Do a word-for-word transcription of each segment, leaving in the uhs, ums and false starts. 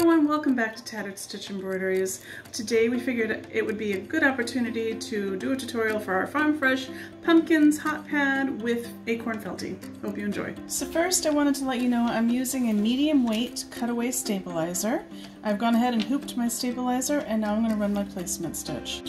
everyone, welcome back to Tattered Stitch Embroideries. Today we figured it would be a good opportunity to do a tutorial for our Farm Fresh Pumpkins Hot Pad with Acorn Felty. Hope you enjoy. So first I wanted to let you know I'm using a medium weight cutaway stabilizer. I've gone ahead and hooped my stabilizer and now I'm going to run my placement stitch.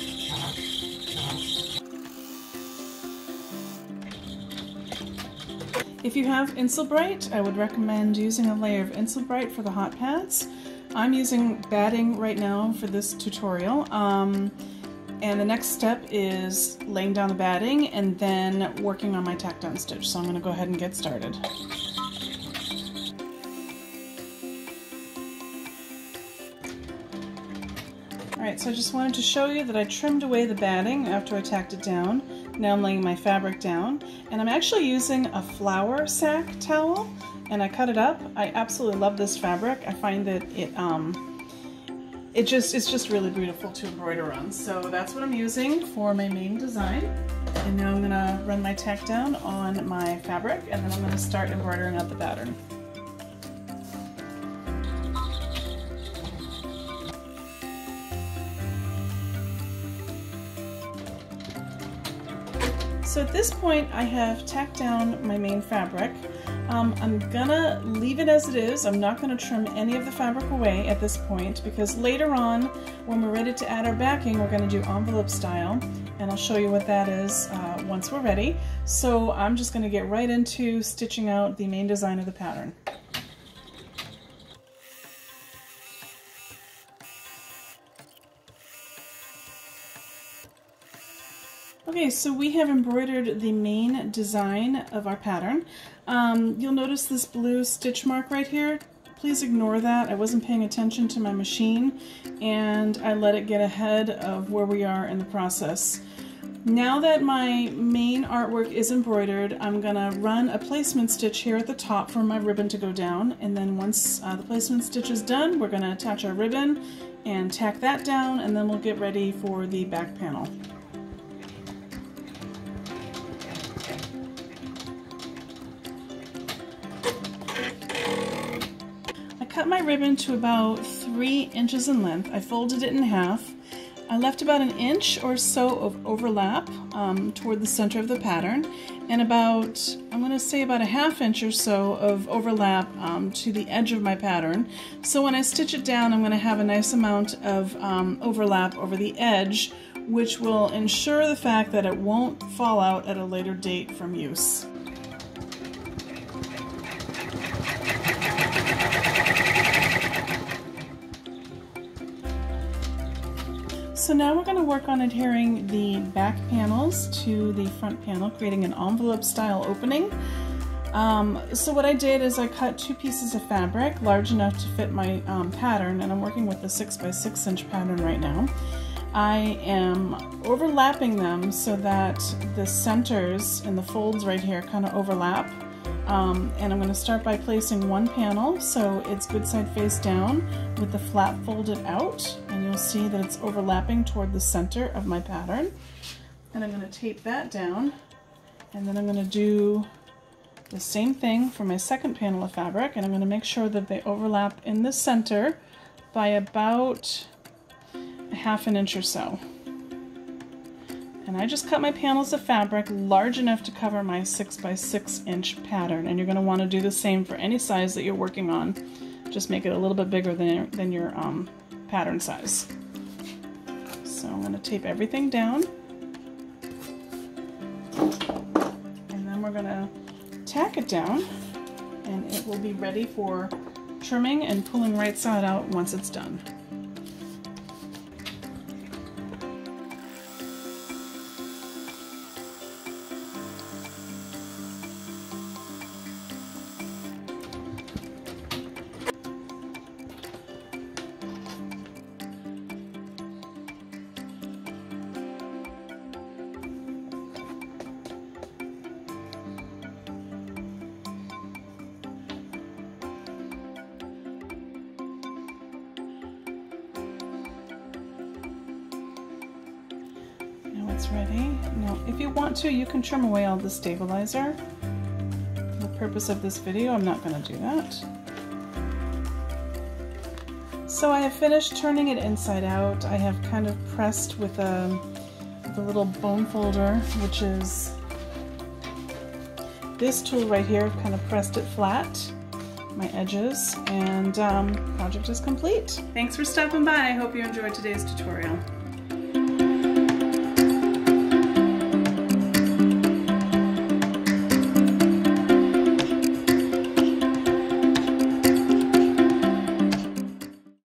If you have Inselbright, I would recommend using a layer of Inselbright for the hot pads. I'm using batting right now for this tutorial, um, and the next step is laying down the batting and then working on my tack down stitch, so I'm going to go ahead and get started. Alright, so I just wanted to show you that I trimmed away the batting after I tacked it down. Now I'm laying my fabric down, and I'm actually using a flour sack towel, and I cut it up. I absolutely love this fabric. I find that it um, it just it's just really beautiful to embroider on. So that's what I'm using for my main design. And now I'm gonna run my tack down on my fabric, and then I'm gonna start embroidering out the pattern. So at this point I have tacked down my main fabric. Um, I'm gonna leave it as it is. I'm not gonna trim any of the fabric away at this point because later on when we're ready to add our backing we're gonna do envelope style, and I'll show you what that is uh, once we're ready. So I'm just gonna get right into stitching out the main design of the pattern. Okay, so we have embroidered the main design of our pattern. Um, you'll notice this blue stitch mark right here. Please ignore that. I wasn't paying attention to my machine and I let it get ahead of where we are in the process. Now that my main artwork is embroidered, I'm gonna run a placement stitch here at the top for my ribbon to go down, and then once uh, the placement stitch is done, we're gonna attach our ribbon and tack that down, and then we'll get ready for the back panel. Cut my ribbon to about three inches in length. I folded it in half. I left about an inch or so of overlap um, toward the center of the pattern, and about, I'm going to say about a half inch or so of overlap um, to the edge of my pattern. So when I stitch it down, I'm going to have a nice amount of um, overlap over the edge, which will ensure the fact that it won't fall out at a later date from use. So now we're going to work on adhering the back panels to the front panel, creating an envelope style opening. Um, so what I did is I cut two pieces of fabric large enough to fit my um, pattern, and I'm working with the six by six inch pattern right now. I am overlapping them so that the centers and the folds right here kind of overlap. Um, and I'm going to start by placing one panel so it's good side face down with the flap folded out, and you'll see that it's overlapping toward the center of my pattern. And I'm going to tape that down, and then I'm going to do the same thing for my second panel of fabric, and I'm going to make sure that they overlap in the center by about a half an inch or so. And I just cut my panels of fabric large enough to cover my six by six inch pattern, and you're going to want to do the same for any size that you're working on. Just make it a little bit bigger than, than your um, pattern size. So I'm going to tape everything down, and then we're going to tack it down, and it will be ready for trimming and pulling right side out once it's done. Ready. Now if you want to, you can trim away all the stabilizer. For the purpose of this video, I'm not going to do that. So I have finished turning it inside out. I have kind of pressed with a, with a little bone folder, which is this tool right here. I've kind of pressed it flat, my edges, and um, project is complete. Thanks for stopping by. I hope you enjoyed today's tutorial.